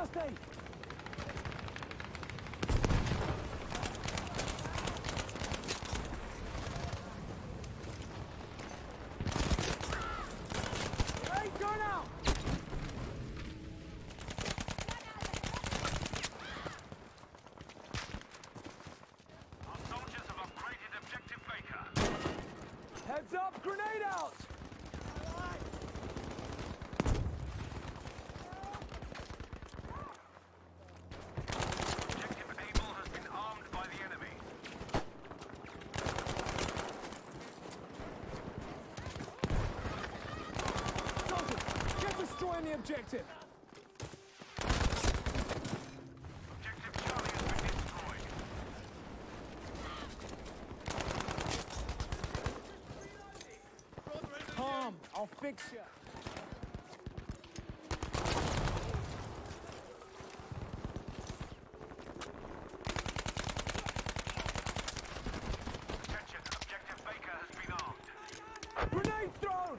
First aid! Heads up, grenade out! Objective Able has been armed by the enemy. Soldiers, get destroying the objective! I'll fix you. Attention, Objective Baker has been armed. Grenade thrown!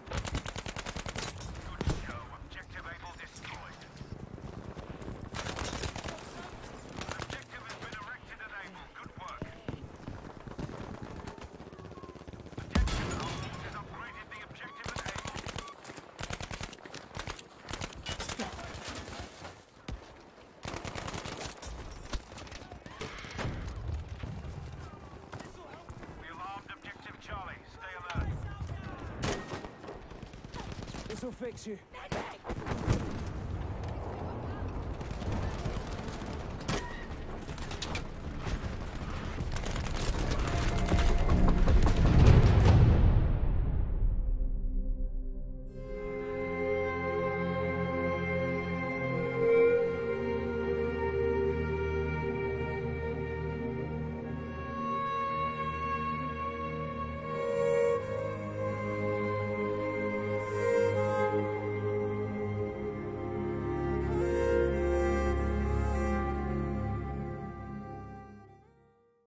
Good to go. Objective Able destroyed. Objective has been erected at Able. Good work. Attention, our force has upgraded the objective at Able. This will fix you.